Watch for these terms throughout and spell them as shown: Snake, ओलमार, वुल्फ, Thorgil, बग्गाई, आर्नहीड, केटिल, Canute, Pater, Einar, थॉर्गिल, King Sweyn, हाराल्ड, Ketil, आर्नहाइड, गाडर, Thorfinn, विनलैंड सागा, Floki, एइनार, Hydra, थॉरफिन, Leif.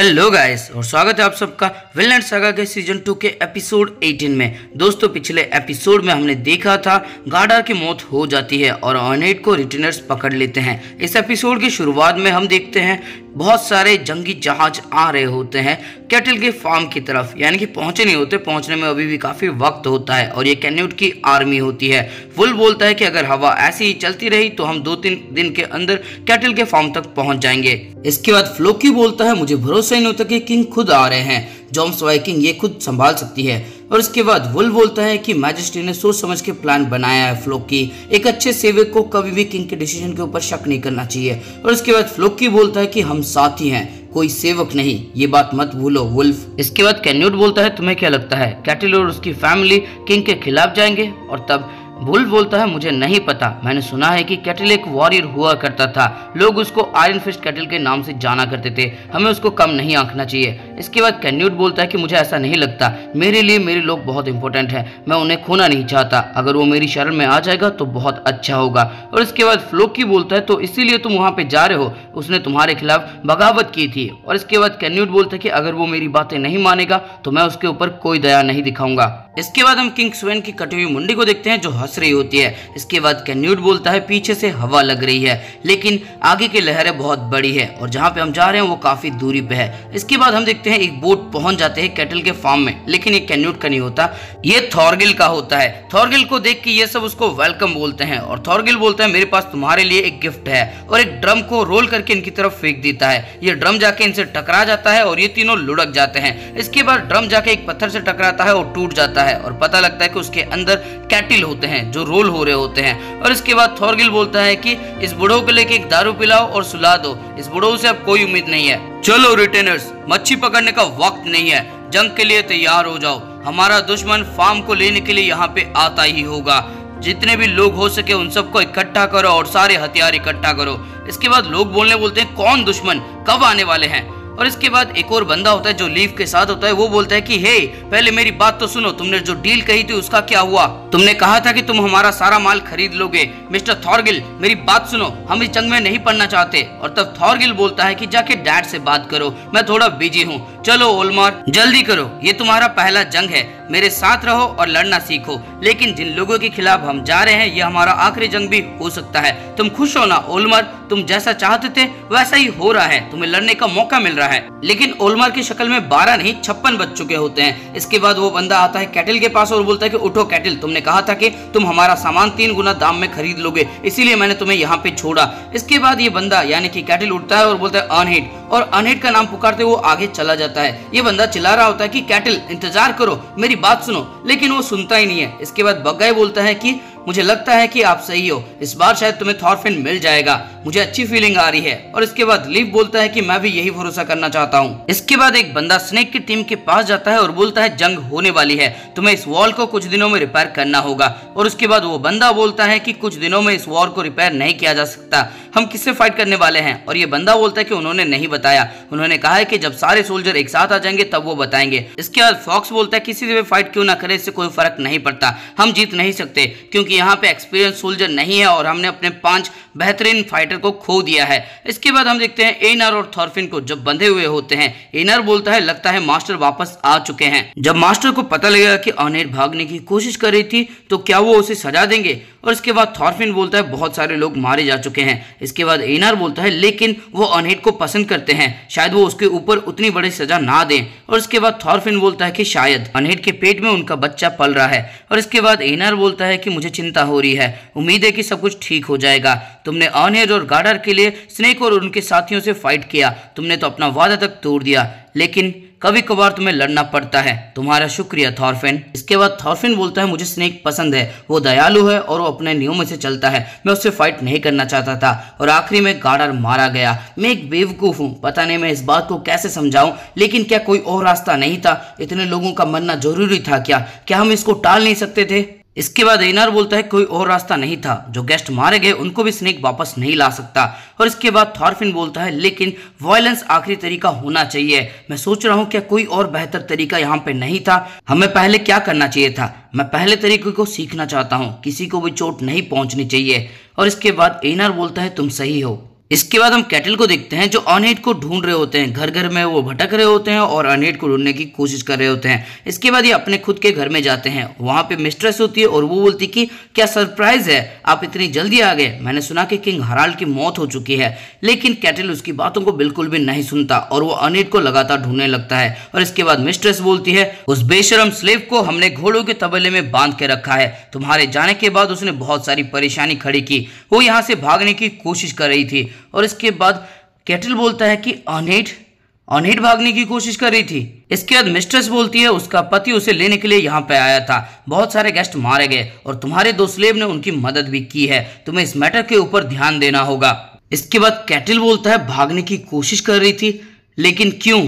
Hello guys और स्वागत है आप सबका विनलैंड सागा के सीजन 2 के एपिसोड 18 में। दोस्तों पिछले एपिसोड में हमने देखा था गाडा की मौत हो जाती है और आर्नहाइड को रिटर्नर्स पकड़ लेते हैं। इस एपिसोड की शुरुआत में हम देखते हैं बहुत सारे जंगी जहाज आ रहे होते हैं केटिल के फार्म की तरफ, यानी कि पहुंचे नहीं होते, पहुंचने में अभी भी काफ़ी वक्त होता है और ये कैन्यूट की आर्मी होती है। वुल बोलता है कि अगर हवा ऐसी ही चलती रही तो हम 2-3 दिन के अंदर केटिल के फार्म तक पहुंच जाएंगे। इसके बाद फ्लोकी बोलता है मुझे भरोसा ही नहीं होता कि किंग खुद आ रहे हैं, जॉम्स वाइकिंग ये खुद संभाल सकती है। और इसके बाद वुल बोलता है कि मैजिस्ट्री ने सोच समझ के प्लान बनाया है। फ्लोकी एक अच्छे सेवक को कभी भी किंग के डिसीजन के ऊपर शक नहीं करना चाहिए। और इसके बाद फ्लोकी बोलता है कि हम साथी हैं, कोई सेवक नहीं, ये बात मत भूलो वुल्फ। इसके बाद कैन्यूट बोलता है तुम्हें क्या लगता है केटिल और उसकी फैमिली किंग के खिलाफ जाएंगे? और तब वुल्फ बोलता है मुझे नहीं पता, मैंने सुना है कि केटिल एक वॉरियर हुआ करता था, लोग उसको आयरन फिस्ट केटिल के नाम से जाना करते थे, हमें उसको कम नहीं आंकना चाहिए। इसके बाद कैन्यूट बोलता है कि मुझे ऐसा नहीं लगता, मेरे लिए मेरे लोग बहुत इंपॉर्टेंट हैं, मैं उन्हें खोना नहीं चाहता, अगर वो मेरी शरण में आ जाएगा तो बहुत अच्छा होगा। और इसके बाद फ्लोकी बोलता है तो इसीलिए तुम वहाँ पे जा रहे हो, उसने तुम्हारे खिलाफ बगावत की थी। और इसके बाद कैन्यूट बोलता है कि अगर वो मेरी बातें नहीं मानेगा तो मैं उसके ऊपर कोई दया नहीं दिखाऊंगा। इसके बाद हम किंग स्वेन की कटी हुई मुंडी को देखते हैं जो हंस रही होती है। इसके बाद कैन्यूट बोलता है पीछे से हवा लग रही है लेकिन आगे की लहरें बहुत बड़ी है और जहाँ पे हम जा रहे हैं वो काफी दूरी पे है। इसके बाद हम देखते हैं एक बोट पहुंच जाते हैं केटिल के फार्म में, लेकिन ये कैन्यूट का नहीं होता, ये थॉर्गिल का होता है। थॉर्गिल को देख के ये सब उसको वेलकम बोलते हैं और थॉर्गिल बोलता है मेरे पास तुम्हारे लिए एक गिफ्ट है, और एक ड्रम को रोल करके इनकी तरफ फेंक देता है। ये ड्रम जाके इनसे टकरा जाता है और ये तीनों लुढ़क जाते हैं। इसके बाद ड्रम जाके एक पत्थर से टकराता है और टूट जाता है और पता लगता है कि उसके अंदर केटिल होते हैं जो रोल हो रहे होते हैं। और इसके बाद थॉर्गिल बोलता है कि इस बुढ़ो को लेके एक दारू पिलाओ और सुला दो, इस बुढ़ो से अब कोई उम्मीद नहीं है, चलो रिटेनर्स मच्छी पकड़ने का वक्त नहीं है, जंग के लिए तैयार हो जाओ, हमारा दुश्मन फार्म को लेने के लिए यहाँ पे आता ही होगा, जितने भी लोग हो सके उन सबको इकट्ठा करो और सारे हथियार इकट्ठा करो। इसके बाद लोग बोलने बोलते हैं कौन दुश्मन कब आने वाले हैं। और इसके बाद एक और बंदा होता है जो लीफ के साथ होता है, वो बोलता है कि हे पहले मेरी बात तो सुनो, तुमने जो डील कही थी उसका क्या हुआ? तुमने कहा था कि तुम हमारा सारा माल खरीद लोगे। मिस्टर थॉर्गिल मेरी बात सुनो, हम इस जंग में नहीं पड़ना चाहते। और तब थॉर्गिल बोलता है कि जाके डैड से बात करो, मैं थोड़ा बिजी हूँ, चलो ओलमार जल्दी करो, ये तुम्हारा पहला जंग है, मेरे साथ रहो और लड़ना सीखो, लेकिन जिन लोगों के खिलाफ हम जा रहे हैं ये हमारा आखिरी जंग भी हो सकता है, तुम खुश हो ना ओलमार, तुम जैसा चाहते थे वैसा ही हो रहा है, तुम्हें लड़ने का मौका मिल रहा है। लेकिन ओलमार की शक्ल में 12 नहीं 56 बच चुके होते हैं। इसके बाद वो बंदा आता है केटिल के पास और बोलता है कि उठो केटिल, तुमने कहा था कि तुम हमारा सामान 3 गुना दाम में खरीद लोगे, इसीलिए मैंने तुम्हें यहाँ पे छोड़ा। इसके बाद ये बंदा यानी कि केटिल उठता है और बोलता है आर्नहाइड, और आर्नहाइड का नाम पुकारते वो आगे चला जाता है। ये बंदा चिल्ला रहा होता है कि केटिल इंतजार करो, मेरी बात सुनो, लेकिन वो सुनता ही नहीं है। इसके बाद बग्गाई बोलता है कि मुझे लगता है कि आप सही हो, इस बार शायद तुम्हें थॉर्फिन मिल जाएगा, मुझे अच्छी फीलिंग आ रही है। और इसके बाद लीफ बोलता है कि मैं भी यही भरोसा करना चाहता हूँ। इसके बाद एक बंदा स्नेक की टीम के पास जाता है और बोलता है जंग होने वाली है, तुम्हें इस वॉल को कुछ दिनों में रिपेयर करना होगा। और उसके बाद वो बंदा बोलता है कि कुछ दिनों में इस वॉर को रिपेयर नहीं किया जा सकता, हम किससे फाइट करने वाले हैं? और ये बंदा बोलता है कि उन्होंने नहीं बताया, उन्होंने कहा है कि जब सारे सोल्जर एक साथ आ जाएंगे तब वो बताएंगे। इसके बाद फॉक्स बोलता है किसी से भी फाइट क्यों ना करे, इससे कोई फर्क नहीं पड़ता, हम जीत नहीं सकते क्योंकि यहाँ पे एक्सपीरियंस सोल्जर नहीं है और हमने अपने 5 बेहतरीन फाइटर को खो दिया है। इसके बाद हम देखते हैं एइनार और थॉर्फिन को जब बंधे हुए होते हैं। एइनार बोलता है लगता है मास्टर वापस आ चुके हैं। जब मास्टर को पता लगेगा कि आर्नहाइड भागने की कोशिश कर रही थी तो क्या वो उसे सजा देंगे। और इसके बाद थॉर्फिन बोलता है बहुत सारे लोग मारे जा चुके हैं। इसके बाद एइनार बोलता है लेकिन वो आर्नहाइड को पसंद करते हैं, शायद वो उसके ऊपर उतनी बड़ी सजा ना दें। और इसके बाद थॉर्फिन बोलता है कि शायद आर्नहाइड के पेट में उनका बच्चा पल रहा है। और इसके बाद एइनार बोलता है कि मुझे चिंता हो रही है, उम्मीद है कि सब कुछ ठीक हो जाएगा, तुमने आर्नहाइड और गाडर के लिए स्नेक और उनके साथियों से फाइट किया, तुमने तो अपना वादा तक तोड़ दिया, लेकिन कभी कभार तुम्हें लड़ना पड़ता है, तुम्हारा शुक्रिया थॉर्फिन। इसके बाद थॉर्फिन बोलता है मुझे स्नेक पसंद है, वो दयालु है और वो अपने नियमों से चलता है, मैं उससे फाइट नहीं करना चाहता था और आखिरी में गाडर मारा गया, मैं एक बेवकूफ हूँ, पता नहीं मैं इस बात को कैसे समझाऊं, लेकिन क्या कोई और रास्ता नहीं था, इतने लोगों का मरना जरूरी था क्या, क्या हम इसको टाल नहीं सकते थे? इसके बाद एइनार बोलता है कोई और रास्ता नहीं था, जो गेस्ट मारे गए उनको भी स्नेक वापस नहीं ला सकता। और इसके बाद थॉर्फिन बोलता है लेकिन वायलेंस आखिरी तरीका होना चाहिए, मैं सोच रहा हूँ क्या कोई और बेहतर तरीका यहाँ पे नहीं था, हमें पहले क्या करना चाहिए था, मैं पहले तरीके को सीखना चाहता हूँ, किसी को भी चोट नहीं पहुँचनी चाहिए। और इसके बाद एइनार बोलता है तुम सही हो, इसके बाद हम केटिल को देखते हैं जो अर्नहाइड को ढूंढ रहे होते हैं। घर घर में वो भटक रहे होते हैं और अर्नहाइड को ढूंढने की कोशिश कर रहे होते हैं। इसके बाद ये अपने खुद के घर में जाते हैं, वहाँ पे मिस्ट्रेस होती है और वो बोलती कि क्या सरप्राइज है, आप इतनी जल्दी आ गए, मैंने सुना कि किंग हाराल्ड की मौत हो चुकी है। लेकिन केटिल उसकी बातों को बिल्कुल भी नहीं सुनता और वो अर्नहाइड को लगातार ढूंढने लगता है। और इसके बाद मिस्ट्रेस बोलती है, उस बेशरम स्लेव को हमने घोड़ों के तबेले में बांध के रखा है, तुम्हारे जाने के बाद उसने बहुत सारी परेशानी खड़ी की, वो यहाँ से भागने की कोशिश कर रही थी। और इसके बाद केटिल बोलता है कि अर्नहाइड भागने की कोशिश कर रही थी। इसके बाद मिस्ट्रेस बोलती है, उसका पति उसे लेने के लिए यहाँ पे आया था, बहुत सारे गेस्ट मारे गए और तुम्हारे दो स्लेव ने उनकी मदद भी की है, तुम्हें इस मैटर के ऊपर ध्यान देना होगा। इसके बाद केटिल बोलता है, भागने की कोशिश कर रही थी लेकिन क्यों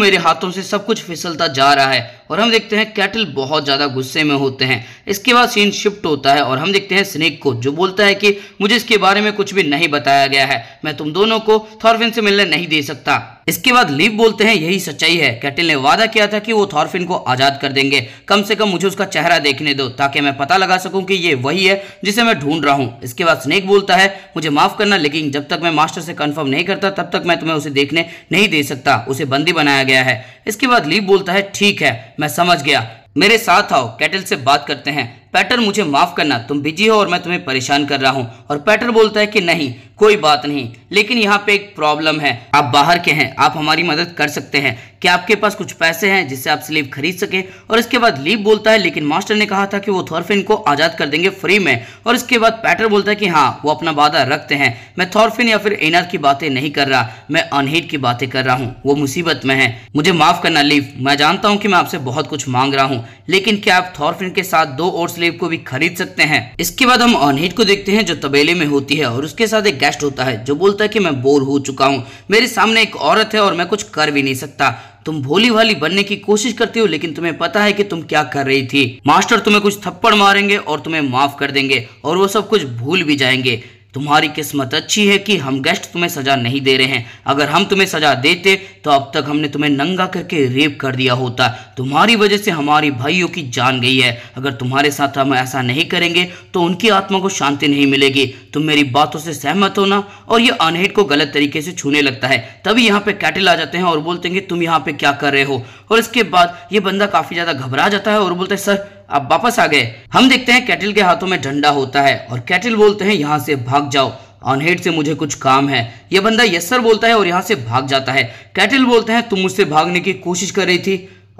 मेरे हाथों से सब कुछ फिसलता जा रहा है। और हम देखते हैं केटिल बहुत ज़्यादा गुस्से में होते हैं। इसके बाद सीन शिफ्ट होता है और हम देखते हैं स्नेक को, जो बोलता है कि मुझे इसके बारे में कुछ भी नहीं बताया गया है, मैं तुम दोनों को थॉरफिन से मिलने नहीं दे सकता। इसके बाद लीफ बोलते हैं, यही सच्चाई है, केटिल ने वादा किया था कि वो थॉरफिन को आज़ाद कर देंगे, कम से कम मुझे उसका चेहरा देखने दो ताकि मैं पता लगा सकूं कि ये वही है जिसे मैं ढूंढ रहा हूं। इसके बाद स्नेक बोलता है, मुझे माफ़ करना लेकिन जब तक मैं मास्टर से कंफर्म नहीं करता तब तक मैं तुम्हें उसे देखने नहीं दे सकता, उसे बंदी बनाया गया है। इसके बाद लीफ बोलता है, ठीक है मैं समझ गया, मेरे साथ आओ, केटिल से बात करते हैं। पैटर मुझे माफ़ करना, तुम बिजी हो और मैं तुम्हें परेशान कर रहा हूँ। और पैटर बोलता है कि नहीं कोई बात नहीं, लेकिन यहाँ पे एक प्रॉब्लम है, आप बाहर के हैं, आप हमारी मदद कर सकते हैं, क्या आपके पास कुछ पैसे हैं जिससे आप स्लीव खरीद सकें। और इसके बाद लीफ बोलता है, लेकिन मास्टर ने कहा था कि वो थॉरफिन को आज़ाद कर देंगे फ्री में। और इसके बाद पैटर बोलता है कि हाँ वो अपना वादा रखते हैं, मैं थॉरफिन या फिर एनार की बातें नहीं कर रहा, मैं अर्नहाइड की बातें कर रहा हूँ, वो मुसीबत में है। मुझे माफ़ करना लीफ, मैं जानता हूँ कि मैं आपसे बहुत कुछ मांग रहा हूँ, लेकिन क्या आप थॉरफिन के साथ दो और स्लीव को भी खरीद सकते हैं। इसके बाद हम अर्नहाइड को देखते हैं जो तबेले में होती है और उसके साथ एक गेस्ट होता है जो बोलता है कि मैं बोर हो चुका हूँ, मेरे सामने एक औरत है और मैं कुछ कर भी नहीं सकता, तुम भोली भाली बनने की कोशिश करती हो लेकिन तुम्हें पता है कि तुम क्या कर रही थी, मास्टर तुम्हें कुछ थप्पड़ मारेंगे और तुम्हें माफ कर देंगे और वो सब कुछ भूल भी जाएंगे। तुम्हारी किस्मत अच्छी है कि हम गेस्ट तुम्हें सजा नहीं दे रहे हैं, अगर हम तुम्हें सजा देते तो अब तक हमने तुम्हें नंगा करके रेप कर दिया होता, तुम्हारी वजह से हमारी भाइयों की जान गई है, अगर तुम्हारे साथ हम ऐसा नहीं करेंगे तो उनकी आत्मा को शांति नहीं मिलेगी, तुम मेरी बातों से सहमत होना। और ये अर्नहाइड को गलत तरीके से छूने लगता है, तभी यहाँ पे केटिल आ जाते हैं और बोलते हैं कि तुम यहाँ पे क्या कर रहे हो। और इसके बाद ये बंदा काफी ज्यादा घबरा जाता है और बोलते हैं सर अब वापस आ गए। हम देखते हैं केटिल के हाथों में डंडा होता है और केटिल बोलते हैं यहाँ से भाग जाओ, अर्नहाइड से मुझे कुछ काम है। यह बंदा यस सर बोलता है और यहाँ से भाग जाता है। केटिल बोलते हैं तुम मुझसे भागने की कोशिश कर रही थी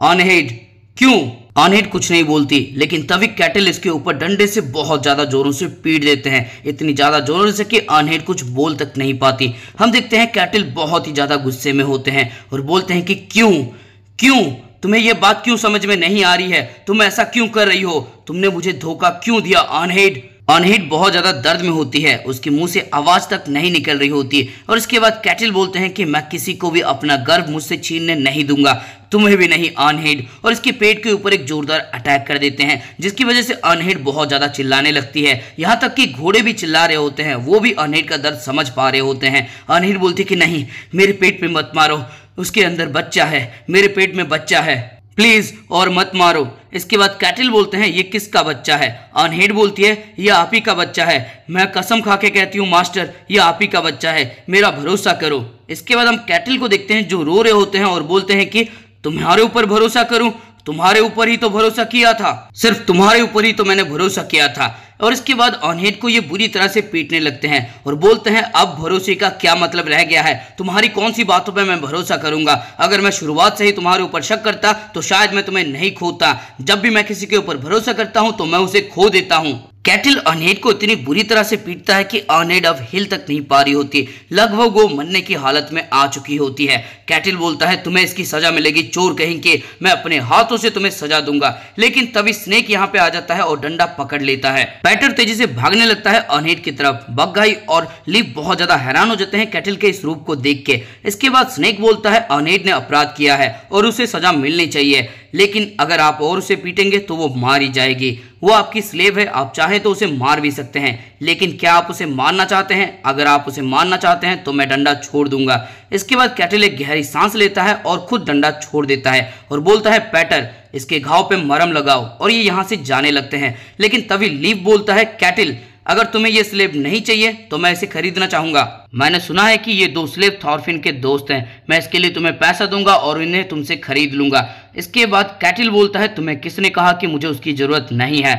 अर्नहाइड, क्यों। अर्नहाइड कुछ नहीं बोलती लेकिन तभी केटिल इसके ऊपर डंडे से बहुत ज्यादा जोरों से पीट देते हैं, इतनी ज्यादा जोरों से कि अर्नहाइड कुछ बोल तक नहीं पाती। हम देखते हैं केटिल बहुत ही ज्यादा गुस्से में होते हैं और बोलते हैं कि क्यों तुम्हें यह बात क्यों समझ में नहीं आ रही है, तुम ऐसा क्यों कर रही हो, तुमने मुझे धोखा क्यों दिया। अर्नहाइड बहुत ज्यादा दर्द में होती है, उसके मुंह से आवाज तक नहीं निकल रही होती। और इसके बाद केटिल बोलते हैं कि मैं किसी को भी अपना गर्व मुझसे छीनने नहीं दूंगा, तुम्हें भी नहीं अर्नहाइड। और इसके पेट के ऊपर एक जोरदार अटैक कर देते हैं जिसकी वजह से अर्नहाइड बहुत ज्यादा चिल्लाने लगती है, यहाँ तक कि घोड़े भी चिल्ला रहे होते हैं, वो भी अर्नहाइड का दर्द समझ पा रहे होते हैं। अर्नहाइड बोलती है कि नहीं मेरे पेट पे मत मारो, उसके अंदर बच्चा है, मेरे पेट में बच्चा है, प्लीज और मत मारो। इसके बाद केटिल बोलते हैं ये किसका बच्चा है। अर्नहाइड बोलती है ये आप ही का बच्चा है, मैं कसम खा के कहती हूँ मास्टर ये आप ही का बच्चा है, मेरा भरोसा करो। इसके बाद हम केटिल को देखते हैं जो रो रहे होते हैं और बोलते हैं कि तुम्हारे ऊपर भरोसा करूं, तुम्हारे ऊपर ही तो भरोसा किया था, सिर्फ तुम्हारे ऊपर ही तो मैंने भरोसा किया था। और इसके बाद अर्नहाइड को ये बुरी तरह से पीटने लगते हैं और बोलते हैं अब भरोसे का क्या मतलब रह गया है, तुम्हारी कौन सी बातों पे मैं भरोसा करूंगा, अगर मैं शुरुआत से ही तुम्हारे ऊपर शक करता तो शायद मैं तुम्हें नहीं खोता, जब भी मैं किसी के ऊपर भरोसा करता हूँ तो मैं उसे खो देता हूँ। केटिल अर्नहाइड को इतनी बुरी तरह से पीटता है कि अर्नहाइड अब हिल तक नहीं पा रही होती, लगभग वो मरने की हालत में आ चुकी होती है। केटिल बोलता है तुम्हें इसकी सजा मिलेगी, चोर कहीं के, मैं अपने हाथों से तुम्हें सजा दूंगा। लेकिन तभी स्नेक यहाँ पे आ जाता है और डंडा पकड़ लेता है। पैटर तेजी से भागने लगता है अर्नहाइड की तरफ, बग्घाई और लीफ बहुत ज्यादा हैरान हो जाते हैं केटिल के इस रूप को देख के। इसके बाद स्नेक बोलता है अर्नहाइड ने अपराध किया है और उसे सजा मिलनी चाहिए, लेकिन अगर आप और उसे पीटेंगे तो वो मारी जाएगी, वो आपकी स्लेव है, आप चाहे तो उसे मार भी सकते हैं, लेकिन क्या आप उसे मारना चाहते हैं, अगर आप उसे मारना चाहते हैं तो मैं डंडा छोड़ दूंगा। इसके बाद केटिल एक गहरी सांस लेता है और खुद डंडा छोड़ देता है और बोलता है पैटर इसके घाव पे मरहम लगाओ, और ये यहाँ से जाने लगते हैं। लेकिन तभी लीफ बोलता है केटिल अगर तुम्हें ये स्लेब नहीं चाहिए तो मैं इसे खरीदना चाहूंगा। मैंने सुना है कि ये दो स्लेब थॉरफिन के दोस्त हैं। मैं इसके लिए तुम्हें पैसा दूंगा और इन्हें तुमसे खरीद लूंगा। इसके बाद कैटिल बोलता है, तुम्हें किसने कहा कि मुझे उसकी जरूरत नहीं है?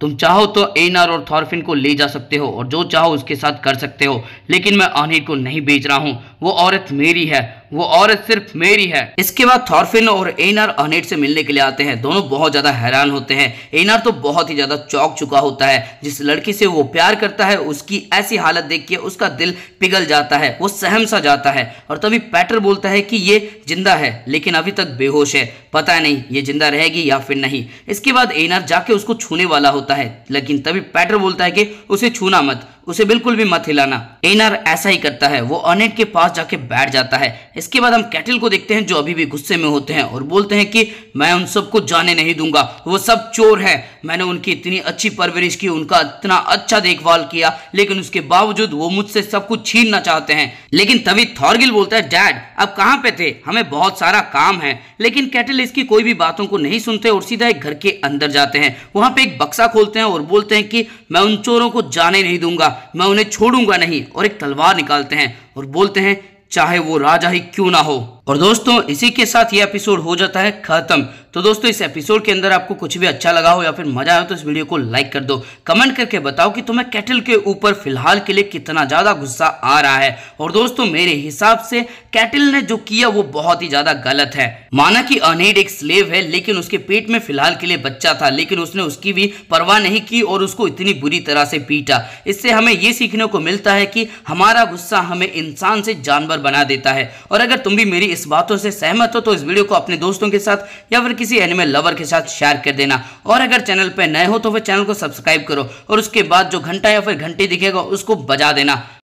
तुम चाहो तो एनार और थॉरफिन को ले जा सकते हो और जो चाहो उसके साथ कर सकते हो, लेकिन मैं आर्नहीड को नहीं बेच रहा हूँ। वो औरत मेरी है, वो औरत सिर्फ मेरी है। इसके बाद थॉरफिन और एनार आर्नहीड से मिलने के लिए आते हैं। दोनों बहुत ज्यादा हैरान होते हैं। एनार तो बहुत ही ज्यादा चौंक चुका होता है। जिस लड़की से वो प्यार करता है उसकी ऐसी हालत देख के उसका दिल पिघल जाता है, वो सहम सा जाता है। और तभी पैटर बोलता है कि ये जिंदा है लेकिन अभी तक बेहोश है, पता नहीं ये जिंदा रहेगी या फिर नहीं। इसके बाद एनार जाके उसको छूने वाला होता है, लेकिन तभी पैटर बोलता है कि उसे छूना मत, उसे बिल्कुल भी मत हिलाना। एनार ऐसा ही करता है, वो आर्नहीड के पास जाके बैठ जाता है। इसके बाद हम कैटिल को देखते हैं जो अभी भी गुस्से में होते हैं और बोलते हैं कि मैं उन सबको जाने नहीं दूंगा, वो सब चोर हैं। मैंने उनकी इतनी अच्छी परवरिश की, उनका इतना अच्छा देखभाल किया, लेकिन उसके बावजूद वो मुझसे सब कुछ छीनना चाहते हैं। लेकिन तभी थॉरगिल बोलता है, डैड अब कहाँ पे थे, हमें बहुत सारा काम है। लेकिन कैटिल इसकी कोई भी बातों को नहीं सुनते और सीधा एक घर के अंदर जाते हैं। वहाँ पे एक बक्सा खोलते हैं और बोलते हैं कि मैं उन चोरों को जाने नहीं दूंगा, मैं उन्हें छोड़ूंगा नहीं। और एक तलवार निकालते हैं और बोलते हैं चाहे वो राजा ही क्यों ना हो। और दोस्तों इसी के साथ ये एपिसोड हो जाता है खत्म। तो दोस्तों इस एपिसोड के अंदर आपको कुछ भी अच्छा लगा हो या फिर मजा आया हो तो इस वीडियो को लाइक कर दो। कमेंट करके बताओ कि तुम्हें कैटिल के ऊपर फिलहाल के लिए कितना ज्यादा गुस्सा आ रहा है। और दोस्तों मेरे हिसाब से कैटिल ने जो किया वो बहुत ही ज्यादा गलत है। माना कि आर्नहीड एक स्लेव है लेकिन उसके पेट में फिलहाल के लिए बच्चा था, लेकिन उसने उसकी भी परवाह नहीं की और उसको इतनी बुरी तरह से पीटा। इससे हमें ये सीखने को मिलता है कि हमारा गुस्सा हमें इंसान से जानवर बना देता है। और अगर तुम भी मेरी इस बातों से सहमत हो तो इस वीडियो को अपने दोस्तों के साथ या फिर किसी एनिमे लवर के साथ शेयर कर देना। और अगर चैनल पर नए हो तो फिर चैनल को सब्सक्राइब करो और उसके बाद जो घंटा या फिर घंटी दिखेगा उसको बजा देना।